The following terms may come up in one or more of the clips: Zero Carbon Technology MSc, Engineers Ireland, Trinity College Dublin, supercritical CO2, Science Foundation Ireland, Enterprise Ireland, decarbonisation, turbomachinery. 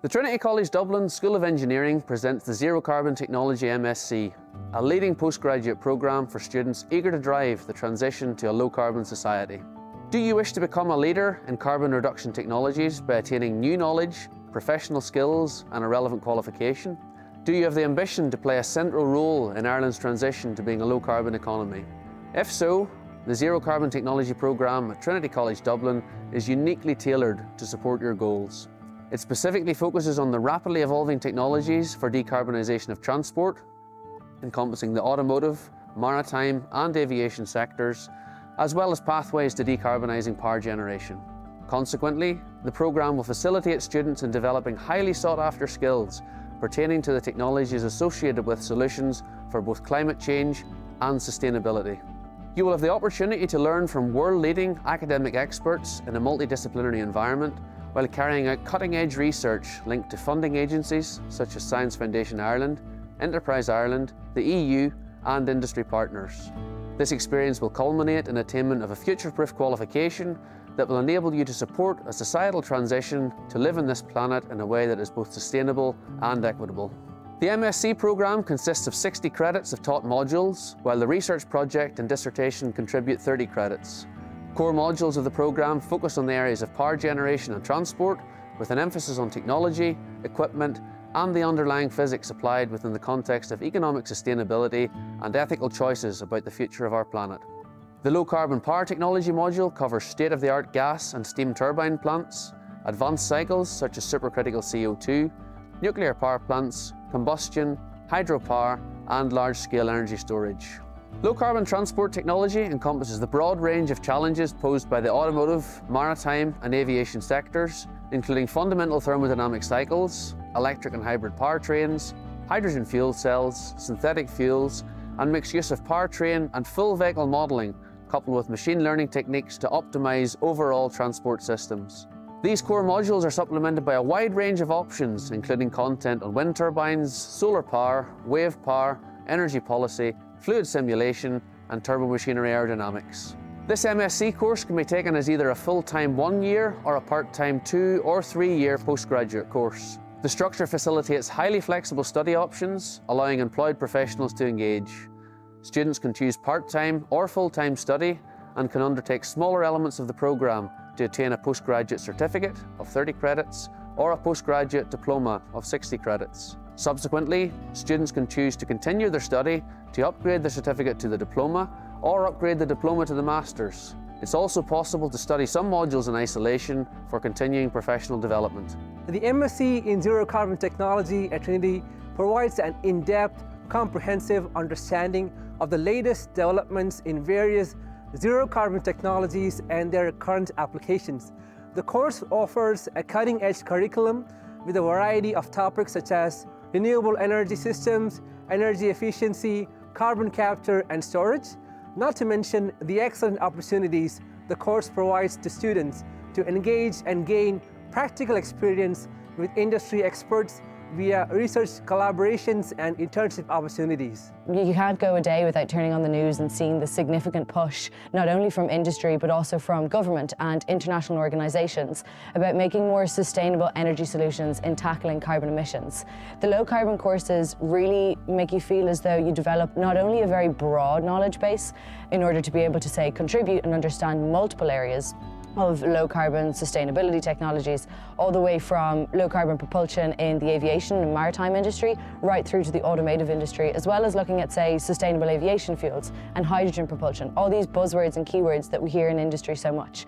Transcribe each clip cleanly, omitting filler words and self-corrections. The Trinity College Dublin School of Engineering presents the Zero Carbon Technology MSc, a leading postgraduate programme for students eager to drive the transition to a low-carbon society. Do you wish to become a leader in carbon reduction technologies by attaining new knowledge, professional skills and a relevant qualification? Do you have the ambition to play a central role in Ireland's transition to being a low-carbon economy? If so, the Zero Carbon Technology programme at Trinity College Dublin is uniquely tailored to support your goals. It specifically focuses on the rapidly evolving technologies for decarbonisation of transport, encompassing the automotive, maritime and aviation sectors, as well as pathways to decarbonising power generation. Consequently, the programme will facilitate students in developing highly sought-after skills pertaining to the technologies associated with solutions for both climate change and sustainability. You will have the opportunity to learn from world-leading academic experts in a multidisciplinary environment, while carrying out cutting-edge research linked to funding agencies such as Science Foundation Ireland, Enterprise Ireland, the EU and industry partners. This experience will culminate in attainment of a future-proof qualification that will enable you to support a societal transition to live on this planet in a way that is both sustainable and equitable. The MSc programme consists of 60 credits of taught modules, while the research project and dissertation contribute 30 credits. Core modules of the programme focus on the areas of power generation and transport, with an emphasis on technology, equipment and the underlying physics applied within the context of economic sustainability and ethical choices about the future of our planet. The low-carbon power technology module covers state-of-the-art gas and steam turbine plants, advanced cycles such as supercritical CO2, nuclear power plants, combustion, hydropower and large-scale energy storage. Low-carbon transport technology encompasses the broad range of challenges posed by the automotive, maritime and aviation sectors, including fundamental thermodynamic cycles, electric and hybrid powertrains, hydrogen fuel cells, synthetic fuels and mixed use of powertrain and full vehicle modelling, coupled with machine learning techniques to optimise overall transport systems. These core modules are supplemented by a wide range of options, including content on wind turbines, solar power, wave power, energy policy, fluid simulation and turbomachinery aerodynamics. This MSc course can be taken as either a full-time 1 year or a part-time 2 or 3 year postgraduate course. The structure facilitates highly flexible study options, allowing employed professionals to engage. Students can choose part-time or full-time study and can undertake smaller elements of the programme to attain a postgraduate certificate of 30 credits or a postgraduate diploma of 60 credits. Subsequently, students can choose to continue their study to upgrade the certificate to the diploma or upgrade the diploma to the master's. It's also possible to study some modules in isolation for continuing professional development. The MSc in Zero Carbon Technology at Trinity provides an in-depth, comprehensive understanding of the latest developments in various zero carbon technologies and their current applications. The course offers a cutting-edge curriculum with a variety of topics such as renewable energy systems, energy efficiency, carbon capture and storage, not to mention the excellent opportunities the course provides to students to engage and gain practical experience with industry experts via research collaborations and internship opportunities. You can't go a day without turning on the news and seeing the significant push, not only from industry but also from government and international organisations, about making more sustainable energy solutions in tackling carbon emissions. The low carbon courses really make you feel as though you develop not only a very broad knowledge base in order to be able to, say, contribute and understand multiple areas of low-carbon sustainability technologies, all the way from low-carbon propulsion in the aviation and maritime industry right through to the automotive industry, as well as looking at, say, sustainable aviation fuels and hydrogen propulsion, all these buzzwords and keywords that we hear in industry so much.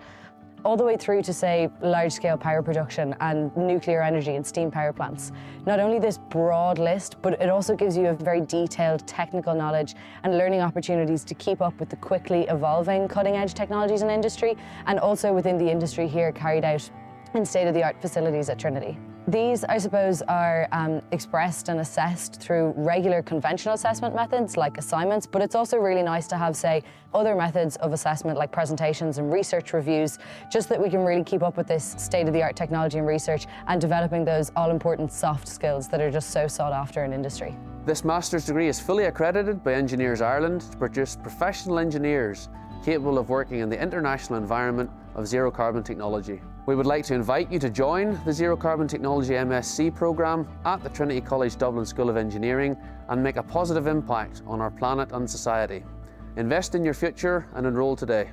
All the way through to, say, large-scale power production and nuclear energy and steam power plants. Not only this broad list, but it also gives you a very detailed technical knowledge and learning opportunities to keep up with the quickly evolving cutting-edge technologies in industry, and also within the industry here carried out in state-of-the-art facilities at Trinity. These, I suppose, are expressed and assessed through regular conventional assessment methods like assignments, but it's also really nice to have, say, other methods of assessment like presentations and research reviews, just that we can really keep up with this state-of-the-art technology and research and developing those all-important soft skills that are just so sought after in industry. This master's degree is fully accredited by Engineers Ireland to produce professional engineers capable of working in the international environment of Zero Carbon Technology. We would like to invite you to join the Zero Carbon Technology MSc programme at the Trinity College Dublin School of Engineering and make a positive impact on our planet and society. Invest in your future and enrol today.